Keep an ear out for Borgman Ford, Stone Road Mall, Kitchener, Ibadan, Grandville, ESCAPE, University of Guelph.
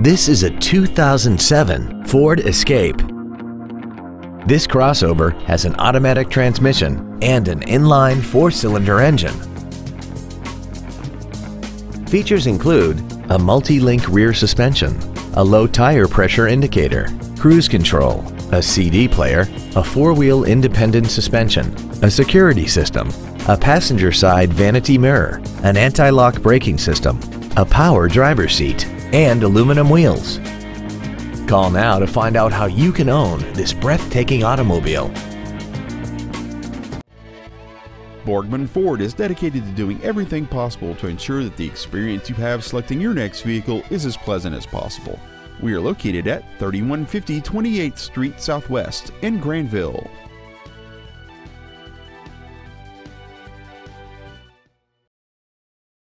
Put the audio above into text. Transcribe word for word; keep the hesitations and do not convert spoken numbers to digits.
This is a two thousand seven Ford Escape. This crossover has an automatic transmission and an inline four-cylinder engine. Features include a multi-link rear suspension, a low tire pressure indicator, cruise control, a C D player, a four-wheel independent suspension, a security system, a passenger side vanity mirror, an anti-lock braking system, a power driver's seat, and aluminum wheels. Call now to find out how you can own this breathtaking automobile. Borgman Ford is dedicated to doing everything possible to ensure that the experience you have selecting your next vehicle is as pleasant as possible. We are located at thirty-one fifty twenty-eighth Street Southwest in Grandville.